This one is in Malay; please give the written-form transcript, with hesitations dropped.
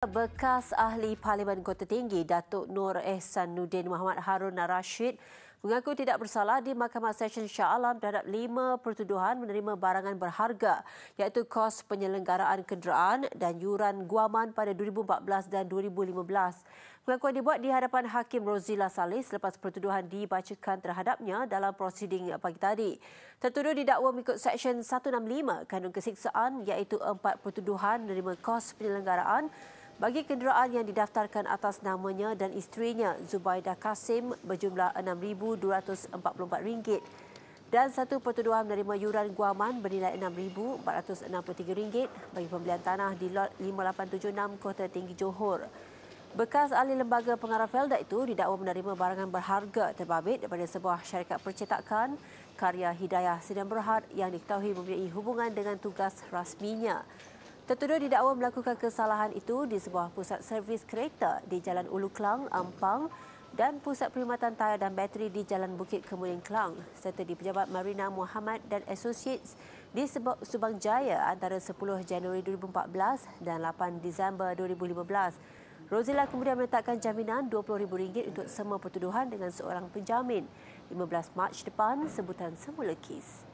Bekas Ahli Parlimen Kota Tinggi, Datuk Noor Ehsanuddin Mohd Harun Narrashid mengaku tidak bersalah di Mahkamah Sesyen Shah Alam terhadap 5 pertuduhan menerima barangan berharga iaitu kos penyelenggaraan kenderaan dan yuran guaman pada 2014 dan 2015. Pengakuan dibuat di hadapan Hakim Rozilah Salih selepas pertuduhan dibacakan terhadapnya dalam prosiding pagi tadi. Tertuduh didakwa mengikut Seksyen 165 Kanun Kesiksaan iaitu 4 pertuduhan menerima kos penyelenggaraan bagi kenderaan yang didaftarkan atas namanya dan isterinya Zubaidah Qasim berjumlah RM6,244 dan satu pertuduhan menerima yuran guaman bernilai RM6,463 bagi pembelian tanah di lot 5876 Kota Tinggi, Johor. Bekas ahli lembaga pengarah Felda itu didakwa menerima barangan berharga terbabit daripada sebuah syarikat percetakan, Karya Hidayah Sinan Berhad, yang diketahui mempunyai hubungan dengan tugas rasminya. Tertuduh didakwa melakukan kesalahan itu di sebuah pusat servis kereta di Jalan Ulu Klang, Ampang dan pusat perkhidmatan tayar dan bateri di Jalan Bukit Kemuning, Klang serta di pejabat Marina Muhammad dan Associates di Subang Jaya antara 10 Januari 2014 dan 8 Disember 2015. Rozilah kemudian meletakkan jaminan RM20,000 untuk semua pertuduhan dengan seorang penjamin. 15 Mac depan, sebutan semula kes.